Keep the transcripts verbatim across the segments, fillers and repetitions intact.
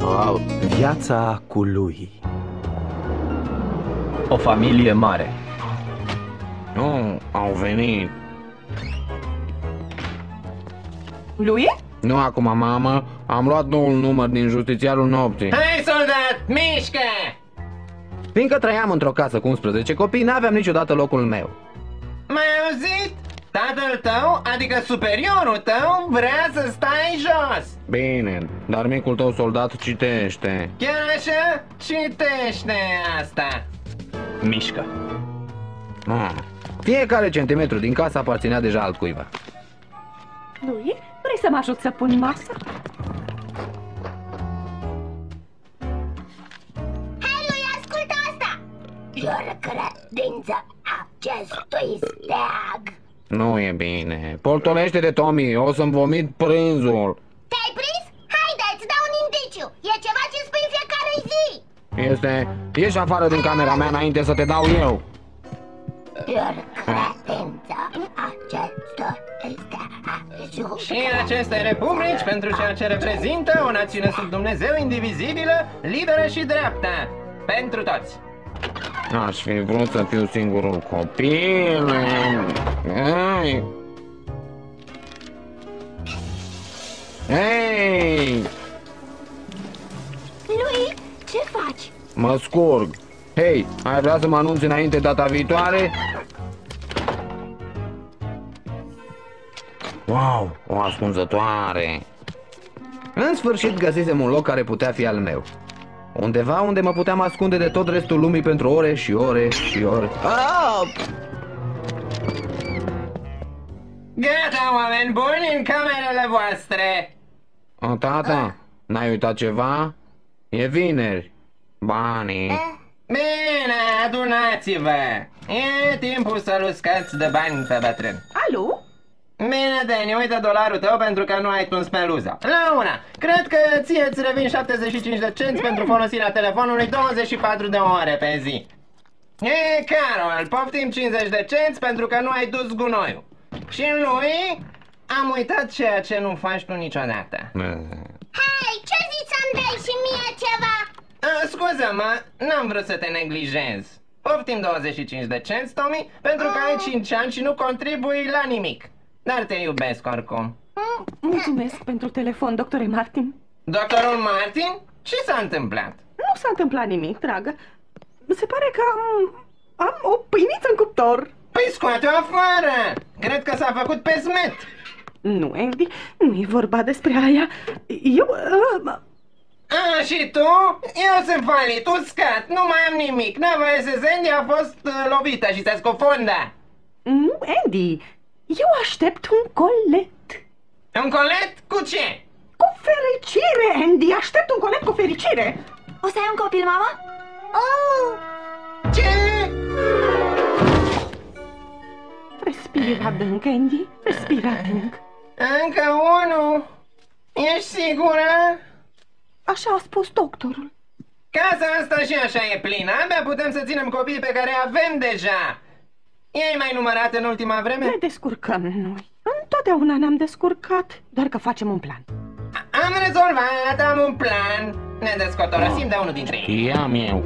Wow. Viața cu Louie. O familie mare. Nu, au venit. Louie? Nu acum, mamă. Am luat noul număr din justițiarul nopții. Hai, soldat, mișcă! Fiindcă trăiam într-o casă cu unsprezece copii, n-aveam niciodată locul meu. M-ai auzit? Tatăl tău, adică superiorul tău, vrea să stai jos. Bine, dar micul tău soldat citește. Chiar așa? Citește asta. Mișcă. Ah. Fiecare centimetru din casă aparținea deja altcuiva. Louie, vrei să mă ajut să pun masa? Din acestui steag. Nu e bine. Portolește-te, Tommy, o să-mi vomit prânzul. Te-ai prins? Haide, îți dau un indiciu. E ceva ce spui în fiecare zi. Este... Ieși afară din camera mea înainte să te dau eu. Și aceste republici, pentru ceea ce reprezintă o națiune sub Dumnezeu indivizibilă, liberă și dreaptă. Pentru toți. Aș fi vrut să fiu singurul copil. Ei! Ei! Louie, ce faci? Mă scurg. Hei, ai vrea să mă anunți înainte data viitoare? Wow, o ascunzătoare. În sfârșit găsisem un loc care putea fi al meu. Undeva unde mă puteam ascunde de tot restul lumii pentru ore și ore și ore. Oh! Gata, oameni buni, în camerele voastre! O, tata, ah. n-ai uitat ceva? E vineri. Banii. Eh? Bine, adunați-vă! E timpul să-l uscați de bani pe bătrân. Alu? Bine, Deni, uite dolarul tău pentru că nu ai tuns peluza. La una, cred că ție îți revin șaptezeci și cinci de cenți mm. pentru folosirea telefonului douăzeci și patru de ore pe zi. E, Carol, poftim cincizeci de cenți pentru că nu ai dus gunoiul. Și lui, am uitat ceea ce nu faci tu niciodată. Mm. Hai, ce zici să-mi dai și mie ceva? Scuze-mă, n-am vrut să te neglijez. Poftim douăzeci și cinci de cenți, Tommy, pentru că mm. ai cinci ani și nu contribui la nimic. Dar te iubesc oricum. Mulțumesc pentru telefon, doctore Martin. Doctorul Martin? Ce s-a întâmplat? Nu s-a întâmplat nimic, dragă. Se pare că am, am o pâiniță în cuptor. Păi scoate-o afară! Cred că s-a făcut pe smet. Nu, Andy, nu e vorba despre aia. Eu... Uh... A, și tu? Eu sunt valit, uscat, nu mai am nimic. Nava Sandy a fost uh, lovită și s-a scufundat. Nu, Andy... Eu aștept un colet. Un colet? Cu ce? Cu fericire, Andy! Aștept un colet cu fericire! O să ai un copil, mama? Oh! Ce? Respira adânc, Andy. Respira adânc. Încă unul? Ești sigură? Așa a spus doctorul. Casa asta și așa e plină. Abia putem să ținem copiii pe care avem deja. Ei mai numărat în ultima vreme? Ne descurcăm noi. Întotdeauna ne-am descurcat, doar că facem un plan. A am rezolvat, am un plan. Ne descotorosim oh, de unul dintre ei. Ia-m eu.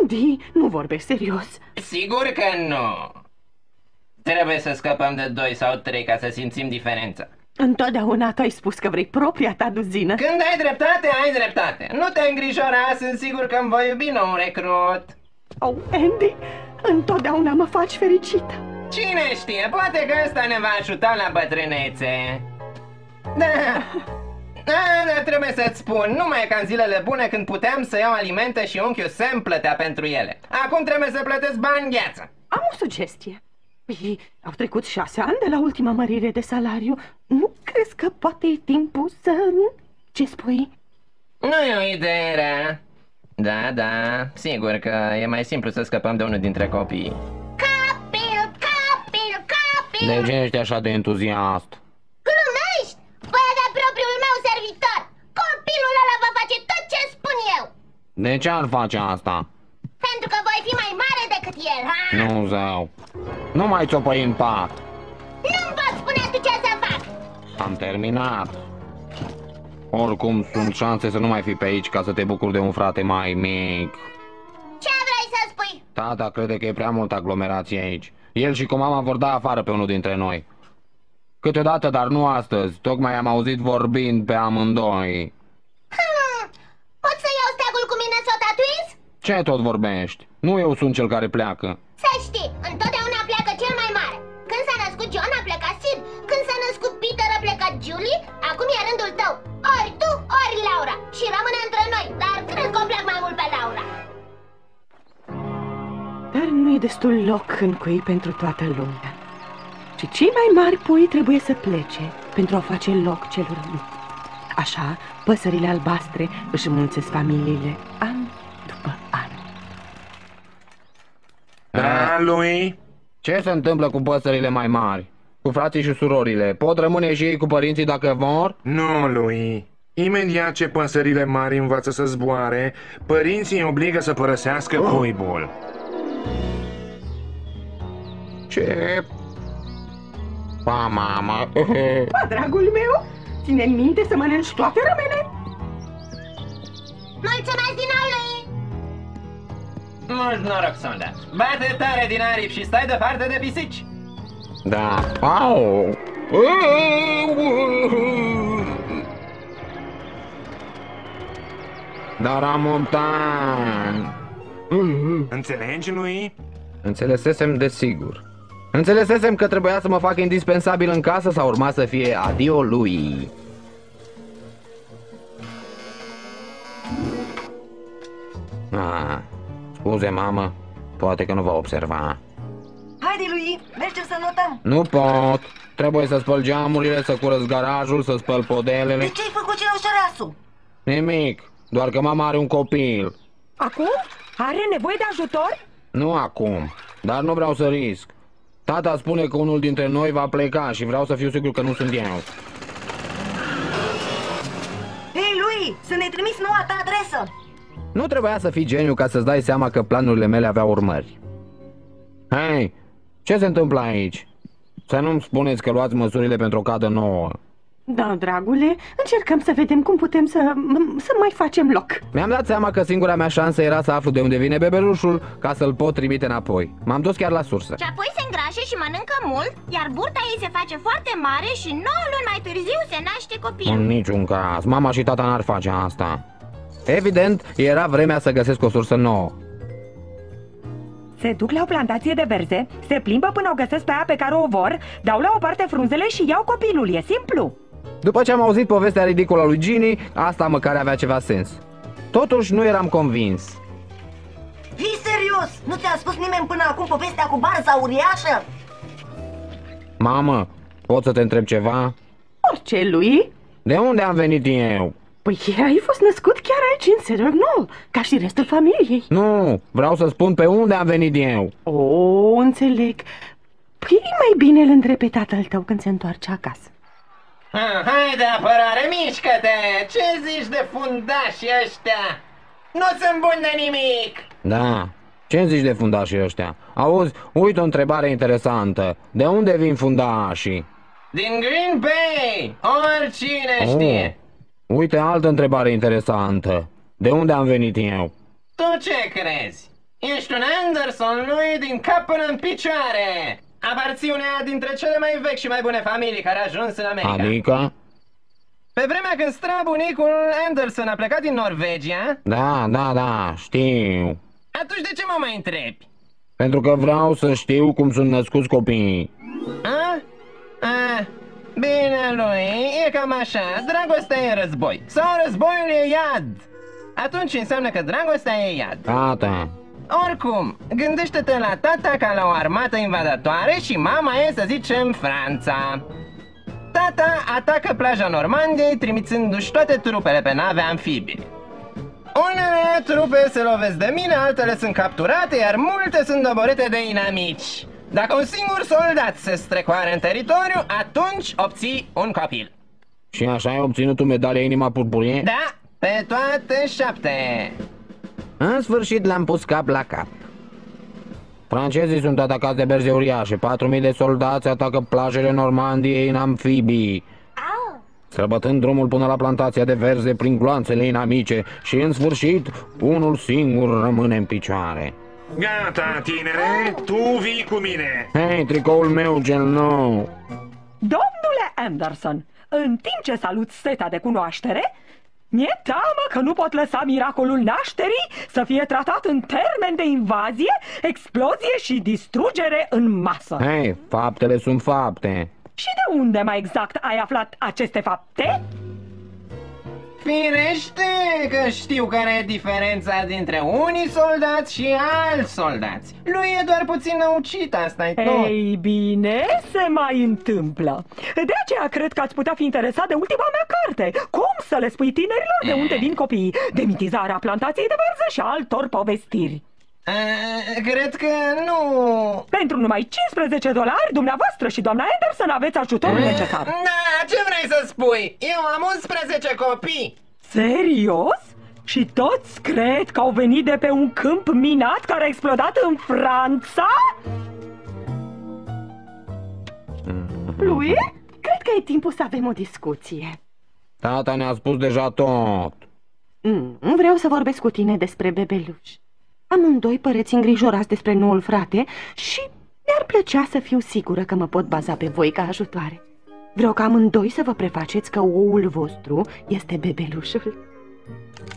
Andy, nu vorbești serios. Sigur că nu. Trebuie să scăpăm de doi sau trei ca să simțim diferența. Întotdeauna tu ai spus că vrei propria ta duzină. Când ai dreptate, ai dreptate. Nu te îngrijora, sunt sigur că îmi voi iubi nou recrut. Oh, Andy... Întotdeauna mă faci fericită. Cine știe, poate că asta ne va ajuta la bătrânețe. Da, da, trebuie să-ți spun, numai ca în zilele bune când puteam să iau alimente și unchiul Sam plătea pentru ele. Acum trebuie să plătesc bani gheață. Am o sugestie. Au trecut șase ani de la ultima mărire de salariu. Nu crezi că poate e timpul să... Ce spui? Nu e o idee rea. Da, da, sigur că e mai simplu să scăpăm de unul dintre copii. Copil, copil, copil! De ce ești așa de entuziast? Glumești? Voi avea propriul meu servitor! Copilul ăla va face tot ce spun eu! De ce ar face asta? Pentru că voi fi mai mare decât el, ha? Nu, zău! Nu mai țopăi în pat! Nu-mi poți spune tu ce să fac! Am terminat! Oricum sunt șanse să nu mai fii pe aici ca să te bucuri de un frate mai mic. Ce vrei să spui? Tata crede că e prea multă aglomerație aici. El și cu mama vor da afară pe unul dintre noi. Câteodată, dar nu astăzi. Tocmai am auzit vorbind pe amândoi. Hmm. Pot să iau steagul cu mine să o tatuiz? Ce tot vorbești? Nu eu sunt cel care pleacă. Să știi, întotdeauna pleacă cel mai mare. Când s-a născut John a plecat Sid. Când s-a născut Peter a plecat Julie. Acum e rândul tău. Ori tu, ori Laura. Și rămâne între noi, dar cred că o plac mai mult pe Laura. Dar nu e destul loc în cui pentru toată lumea. Și cei mai mari pui trebuie să plece pentru a face loc celor mici. Așa, păsările albastre își mulțesc familiile an după an. Da, lui? Ce se întâmplă cu păsările mai mari? Cu frații și surorile? Pot rămâne și ei cu părinții dacă vor? Nu, lui. Imediat ce păsările mari învață să zboare, părinții îi obligă să părăsească oh. cuibul. Ce... Pa, mama. Pa, dragul meu, ține minte să mănânci toate rămele. Mulțumesc din nou, lui. Mult noroc, sonda. Bate tare din aripi și stai departe de pisici. Da. Au. Dar am montan. Înțelegi, lui? Înțelesesem de sigur. Înțelesesem că trebuia să mă fac indispensabil în casă sau urma să fie adio lui. Ah, scuze, mamă, poate că nu va observa. Haide, lui, mergem să notăm. Nu pot, trebuie să spăl geamurile, să curăț garajul, să spăl podelele. De ce ai făcut celășărasul? Nimic, doar că mama are un copil. Acum? Are nevoie de ajutor? Nu acum, dar nu vreau să risc. Tata spune că unul dintre noi va pleca și vreau să fiu sigur că nu sunt eu. Hei, lui, să ne trimiți noua ta adresă! Nu trebuia să fii geniu ca să-ți dai seama că planurile mele aveau urmări. Hei, ce se întâmplă aici? Să nu-mi spuneți că luați măsurile pentru o cadă nouă. Da, dragule, încercăm să vedem cum putem să, să mai facem loc. Mi-am dat seama că singura mea șansă era să aflu de unde vine bebelușul ca să-l pot trimite înapoi. M-am dus chiar la sursă. Și apoi se îngrașe și mănâncă mult, iar burta ei se face foarte mare și nouă luni mai târziu se naște copilul. În niciun caz, mama și tata n-ar face asta. Evident, era vremea să găsesc o sursă nouă. Se duc la o plantație de verze, se plimbă până o găsesc pe aia pe care o vor, dau la o parte frunzele și iau copilul, e simplu. După ce am auzit povestea ridicolă a lui Ginny, asta măcar avea ceva sens. Totuși nu eram convins. Fii serios! Nu ți-a spus nimeni până acum povestea cu barza uriașă? Mamă, pot să te întreb ceva? Orice, lui? De unde am venit eu? Păi ai fost născut chiar aici, în Serenol, ca și restul familiei. Nu, vreau să spun pe unde am venit eu. O, înțeleg. Păi mai bine îl întrebi pe tatăl tău când se întoarce acasă. Ah, hai de apărare, mișcă-te! Ce zici de fundașii ăștia? Nu sunt bun de nimic! Da, ce zici de fundașii ăștia? Auzi, uite o întrebare interesantă. De unde vin fundașii? Din Green Bay! Oricine oh. știe! Uite altă întrebare interesantă. De unde am venit eu? Tu ce crezi? Ești un Anderson, lui, din cap până în picioare! Aparții uneia dintre cele mai vechi și mai bune familii care a ajuns în America. Adică? Pe vremea când strabunicul Anderson a plecat din Norvegia. Da, da, da, știu. Atunci de ce mă mai întrebi? Pentru că vreau să știu cum sunt născuți copiii. A? A, bine, lui, e cam așa. Dragostea e război. Sau războiul e iad. Atunci înseamnă că dragostea e iad. Tata. Oricum, gândește-te la tata ca la o armată invadatoare și mama e, să zicem, Franța. Tata atacă plaja Normandiei, trimițându-și toate trupele pe nave amfibii. Unele trupe se lovesc de mine, altele sunt capturate, iar multe sunt doborâte de inamici. Dacă un singur soldat se strecoare în teritoriu, atunci obții un copil. Și așa ai obținut tu medalia Inima Purpurie? Da, pe toate șapte. În sfârșit l-am pus cap la cap. Francezii sunt atacați de berze uriașe. patru mii de soldați atacă plajele Normandiei în amfibii. străbătând drumul până la plantația de verze prin gloanțele inamice și, în sfârșit, unul singur rămâne în picioare. Gata, tinere, tu vii cu mine! Hei, tricoul meu cel nou! Domnule Anderson, în timp ce salut seta de cunoaștere, mi-e teamă că nu pot lăsa miracolul nașterii să fie tratat în termen de invazie, explozie și distrugere în masă. Hei, faptele sunt fapte. Și de unde mai exact ai aflat aceste fapte? Firește că știu care e diferența dintre unii soldați și alți soldați. Lui e doar puțin năucit, asta-i tot. Ei bine, se mai întâmplă. De aceea cred că ați putea fi interesat de ultima mea carte. Cum să le spui tinerilor de unde vin copiii? De mitizarea plantației de verze și altor povestiri. Cred că nu... Pentru numai cincisprezece dolari, dumneavoastră și doamna Anderson aveți ajutorul necesar. Da, ce vrei să spui? Eu am unsprezece copii. Serios? Și toți cred că au venit de pe un câmp minat care a explodat în Franța? Louie, cred că e timpul să avem o discuție. Tata ne-a spus deja tot. Nu vreau să vorbesc cu tine despre bebeluș. Amândoi păreți îngrijorați despre noul frate și mi-ar plăcea să fiu sigură că mă pot baza pe voi ca ajutoare. Vreau ca amândoi să vă prefaceți că oul vostru este bebelușul.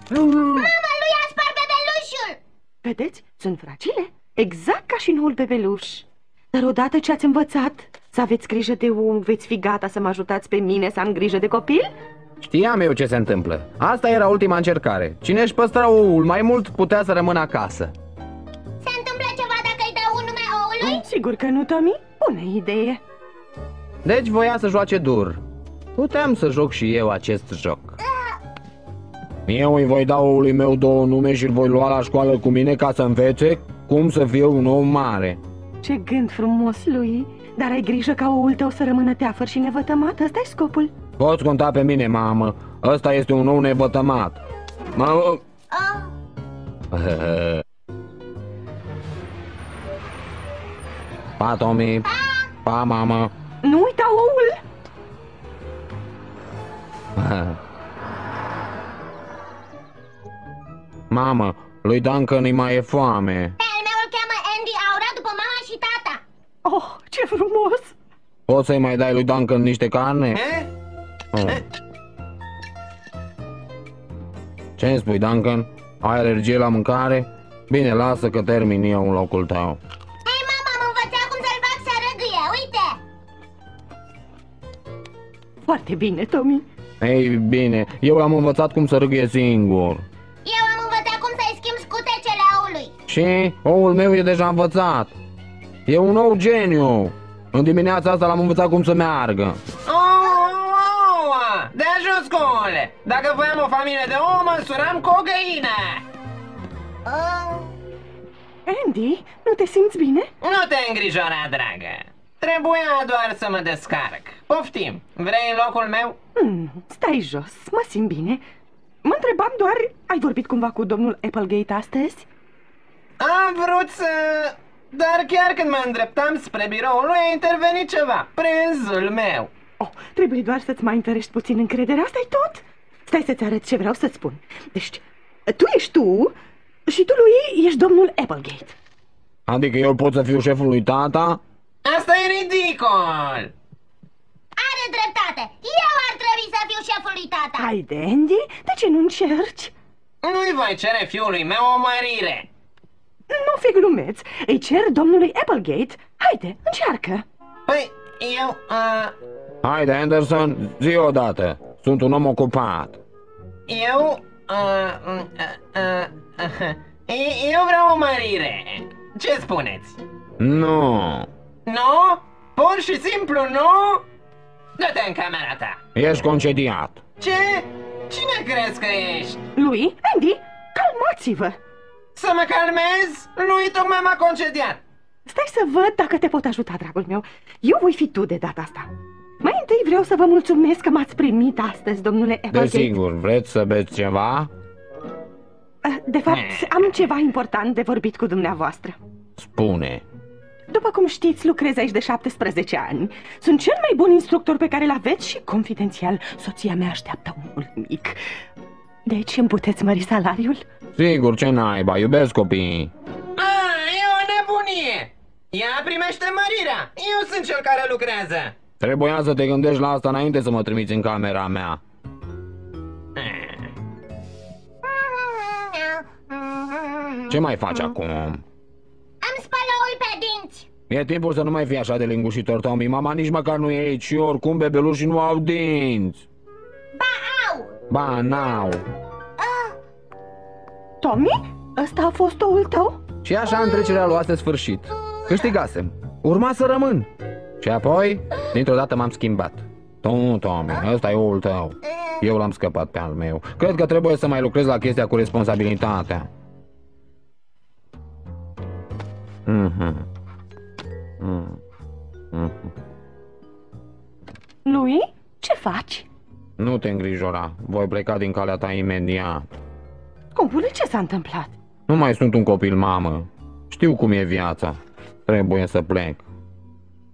Mama lui a spart bebelușul! Vedeți? Sunt fragile, exact ca și noul bebeluș. Dar odată ce ați învățat să aveți grijă de ou, veți fi gata să mă ajutați pe mine să am grijă de copil? Știam eu ce se întâmplă. Asta era ultima încercare. Cine își păstra oul mai mult putea să rămână acasă. Se întâmplă ceva dacă îi dau un nume oului? Sigur că nu, Tommy. Bună idee. Deci voia să joace dur. Puteam să joc și eu acest joc. Eu îi voi da oului meu două nume și îl voi lua la școală cu mine ca să învețe cum să fie un ou mare. Ce gând frumos, Louie. Dar ai grijă ca oul tău să rămână teafăr și nevătămat. Ăsta-i scopul. Poți conta pe mine, mamă. Ăsta este un ou nevătămat. Mă... Ah. Pa, Tommy. Pa, mamă. Nu uita oul! Mamă, lui Duncan îi mai e foame. Pe al meu îl cheamă Andy Aura după mama și tata. Oh, ce frumos! Poți să-i mai dai lui Duncan niște carne? Eh? Oh. Ce-mi spui, Duncan? Ai alergie la mâncare? Bine, lasă că termin eu în locul tău. Hei, mama, am învățat cum să-l fac să râgâie, uite! Foarte bine, Tommy. Ei, bine, eu am învățat cum să râgâie singur. Eu am învățat cum să-i schimb scutecele oului. Și? Oul meu e deja învățat. E un ou geniu. În dimineața asta l-am învățat cum să meargă. De ajuns cu oule! Dacă voiam o familie de ou, măsuram cu o găină! Andy, nu te simți bine? Nu te îngrijora, dragă! Trebuia doar să mă descarc. Poftim, vrei în locul meu? Mm, stai jos, mă simt bine. Mă întrebam doar, ai vorbit cumva cu domnul Applegate astăzi? Am vrut să... Dar chiar când mă îndreptam spre biroul lui a intervenit ceva, prânzul meu. Oh, trebuie doar să-ți mai întărești puțin încrederea, asta-i tot. Stai să-ți arăt ce vreau să-ți spun. Deci, tu ești tu și tu, Louie, ești domnul Applegate. Adică eu pot să fiu șeful lui tata? Asta e ridicol! Are dreptate! Eu ar trebui să fiu șeful lui tata! Haide, Andy, de ce nu încerci? Nu-i voi cere fiului meu o mărire! Nu fi glumeț, îi cer domnului Applegate. Haide, încearcă! Păi, eu... A... Haide, Anderson, zi odată. Sunt un om ocupat. Eu... Uh, uh, uh, uh, eu vreau o mărire. Ce spuneți? Nu. Nu? Pur și simplu nu? Dă-te în camera ta. Ești concediat. Ce? Cine crezi că ești? Louie, Andy, calmați-vă. Să mă calmez? Louie tocmai m-a concediat. Stai să văd dacă te pot ajuta, dragul meu. Eu voi fi tu de data asta. Mai întâi vreau să vă mulțumesc că m-ați primit astăzi, domnule Applegate. Desigur, vreți să beți ceva? De fapt, am ceva important de vorbit cu dumneavoastră. Spune. După cum știți, lucrez aici de șaptesprezece ani. Sunt cel mai bun instructor pe care l-aveți și, confidențial, soția mea așteaptă unul mic. Deci îmi puteți mări salariul? Sigur, ce naiba, iubesc copiii. A, e o nebunie! Ea primește mărirea! Eu sunt cel care lucrează! Trebuia să te gândești la asta înainte să mă trimiți în camera mea. Ce mai faci acum? E timpul să nu mai fii așa de lingușitor, Tommy. Mama nici măcar nu e aici și oricum bebelușii nu au dinți. Ba au! Ba n-au. Uh. Tommy? Ăsta a fost toul tău? Și așa întrecerea luase sfârșit. Câștigasem. Urma să rămân. Și apoi, dintr-o dată m-am schimbat. Tu, Tommy, ăsta e oul tău. Eu l-am scăpat pe al meu. Cred că trebuie să mai lucrez la chestia cu responsabilitatea. Mhm. Mm. Mm. Louie, ce faci? Nu te îngrijora, voi pleca din calea ta imediat. Compune, ce s-a întâmplat? Nu mai sunt un copil, mamă. Știu cum e viața. Trebuie să plec.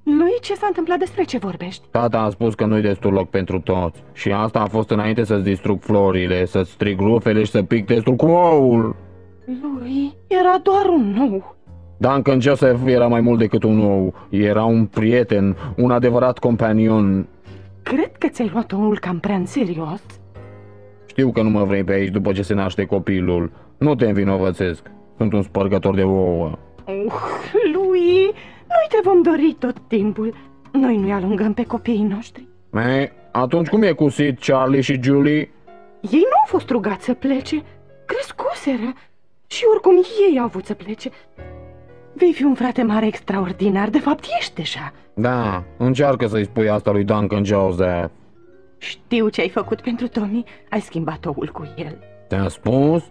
Louie, ce s-a întâmplat? Despre ce vorbești? Tata a spus că nu-i destul loc pentru toți. Și asta a fost înainte să-ți distrug florile, să-ți strig rufele și să pic testul cu oul. Louie, era doar un nou. Dar încă în Joseph era mai mult decât un ou. Era un prieten, un adevărat companion. Cred că ți-ai luat oul cam prea în serios. Știu că nu mă vrei pe aici după ce se naște copilul. Nu te învinovățesc. Sunt un spărgător de ouă. uh, Louie, noi te vom dori tot timpul. Noi nu-i alungăm pe copiii noștri. E, atunci cum e cu Sid, Charlie și Julie? Ei nu au fost rugați să plece. Crescuseră. Și oricum ei au avut să plece. Vei fi un frate mare extraordinar, de fapt ești deja. Da, încearcă să-i spui asta lui Duncan Joseph. Știu ce ai făcut pentru Tommy, ai schimbat oul cu el. Te-a spus?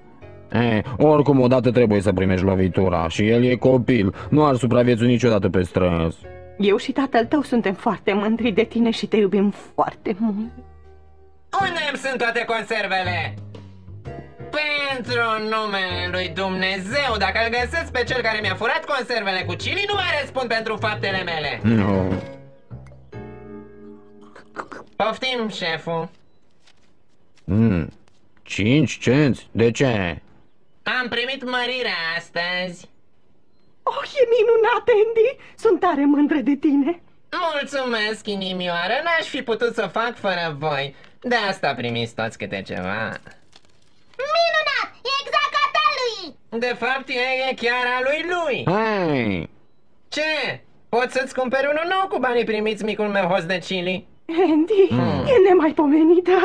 Eh, oricum odată trebuie să primești lovitura și el e copil, nu ar supraviețui niciodată pe străzi. Eu și tatăl tău suntem foarte mândri de tine și te iubim foarte mult. Unde îmi sunt toate conservele? Pentru numele lui Dumnezeu, dacă îl găsesc pe cel care mi-a furat conservele cu chili, nu mai răspund pentru faptele mele. No. Poftim, șeful. Mm. cinci cenți? De ce? Am primit mărirea astăzi. Oh, e minunat, Andy! Sunt tare mândră de tine. Mulțumesc, inimioară, n-aș fi putut să fac fără voi. De asta primiți toți câte ceva. Minunat! E exact ca ta lui! De fapt, ea e chiar a lui lui! Hey. Ce? Pot să-ți cumperi unul nou cu banii primiți, micul meu host de chili? Andy, mm. e nemaipomenită!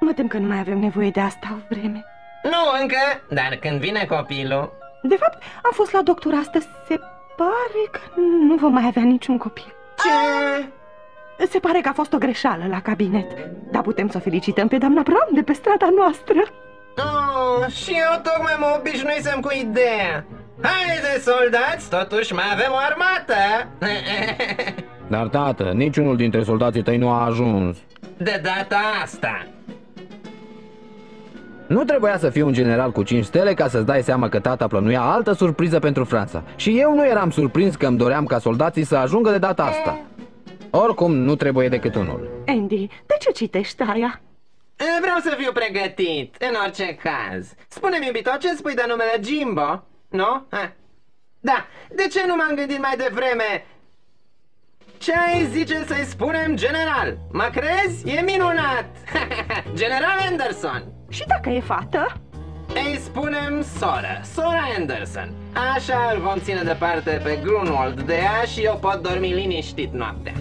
Mă tem că nu mai avem nevoie de asta o vreme. Nu încă, dar când vine copilul... De fapt, am fost la doctor astăzi. Se pare că nu vom mai avea niciun copil. Ce? Se pare că a fost o greșeală la cabinet. Dar putem să o felicităm pe doamna Brown de pe strada noastră. Oh, și eu tocmai mă obișnuisem cu ideea. Haide, soldați, totuși mai avem o armată. Dar, tată, niciunul dintre soldații tăi nu a ajuns. De data asta. Nu trebuia să fiu un general cu cinci stele ca să-ți dai seama că tata plănuia altă surpriză pentru Franța. Și eu nu eram surprins că îmi doream ca soldații să ajungă de data asta. Oricum, nu trebuie decât unul. Andy, de ce citești aia? Vreau să fiu pregătit, în orice caz. Spune-mi, iubito, ce spui de numele Jimbo? Nu? Ha. Da, de ce nu m-am gândit mai devreme? Ce ai zice să-i spunem general? Mă crezi? E minunat! General Anderson! Și dacă e fată? Ei spunem sora, sora Anderson. Așa îl vom ține departe pe Grunwald de ea și eu pot dormi liniștit noaptea.